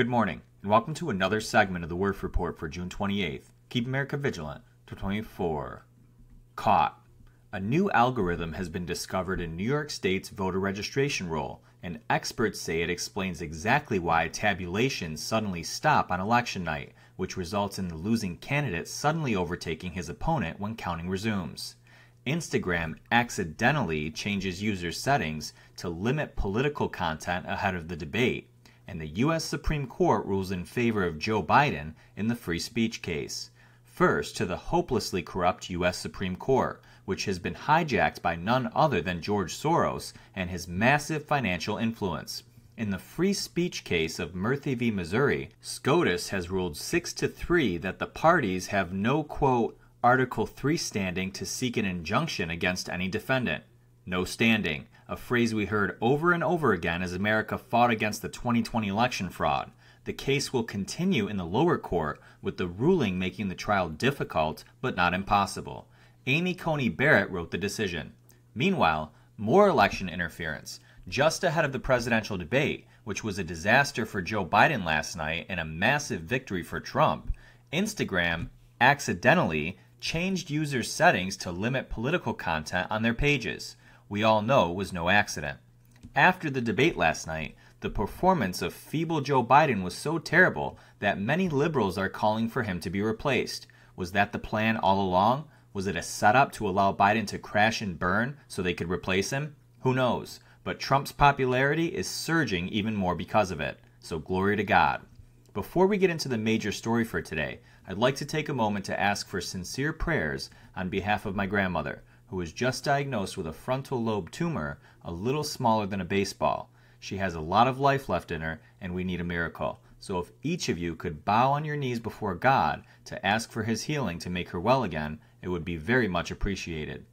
Good morning, and welcome to another segment of The Werff Report for June 28th. Keep America vigilant. 24. Caught. A new algorithm has been discovered in New York State's voter registration roll, and experts say it explains exactly why tabulations suddenly stop on election night, which results in the losing candidate suddenly overtaking his opponent when counting resumes. Instagram accidentally changes user settings to limit political content ahead of the debate, and the U.S. Supreme Court rules in favor of Joe Biden in the free speech case. First, to the hopelessly corrupt U.S. Supreme Court, which has been hijacked by none other than George Soros and his massive financial influence. In the free speech case of Murthy v. Missouri, SCOTUS has ruled 6-3 that the parties have no, quote, Article 3 standing to seek an injunction against any defendant. No standing, a phrase we heard over and over again as America fought against the 2020 election fraud. The case will continue in the lower court, with the ruling making the trial difficult but not impossible. Amy Coney Barrett wrote the decision. Meanwhile, more election interference. Just ahead of the presidential debate, which was a disaster for Joe Biden last night and a massive victory for Trump, Instagram accidentally changed user settings to limit political content on their pages. We all know it was no accident. After the debate last night, the performance of feeble Joe Biden was so terrible that many liberals are calling for him to be replaced. Was that the plan all along? Was it a setup to allow Biden to crash and burn so they could replace him? Who knows? But Trump's popularity is surging even more because of it. So glory to God. Before we get into the major story for today, I'd like to take a moment to ask for sincere prayers on behalf of my grandmother, who was just diagnosed with a frontal lobe tumor a little smaller than a baseball. She has a lot of life left in her, and we need a miracle. So if each of you could bow on your knees before God to ask for his healing to make her well again, it would be very much appreciated.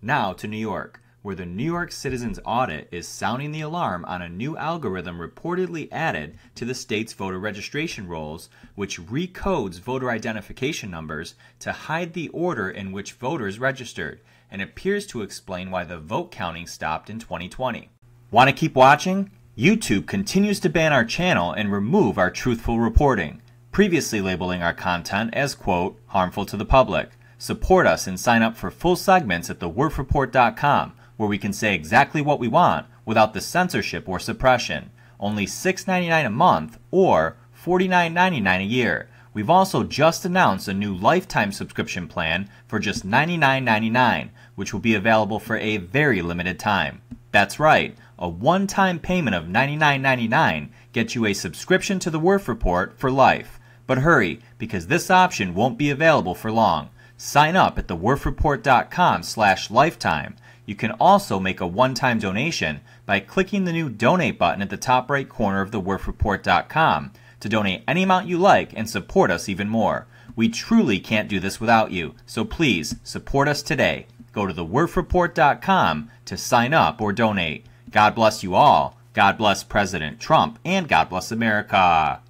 Now to New York, where the New York Citizens Audit is sounding the alarm on a new algorithm reportedly added to the state's voter registration rolls, which recodes voter identification numbers to hide the order in which voters registered, and appears to explain why the vote counting stopped in 2020. Want to keep watching? YouTube continues to ban our channel and remove our truthful reporting, previously labeling our content as, quote, harmful to the public. Support us and sign up for full segments at thewerffreport.com, where we can say exactly what we want without the censorship or suppression. Only $6.99 a month or $49.99 a year. We've also just announced a new lifetime subscription plan for just $99.99, which will be available for a very limited time. That's right, a one-time payment of $99.99 gets you a subscription to The Werff Report for life. But hurry, because this option won't be available for long. Sign up at thewerffreport.com/lifetime. You can also make a one-time donation by clicking the new Donate button at the top right corner of thewerffreport.com to donate any amount you like and support us even more. We truly can't do this without you, so please support us today. Go to thewerffreport.com to sign up or donate. God bless you all. God bless President Trump, and God bless America.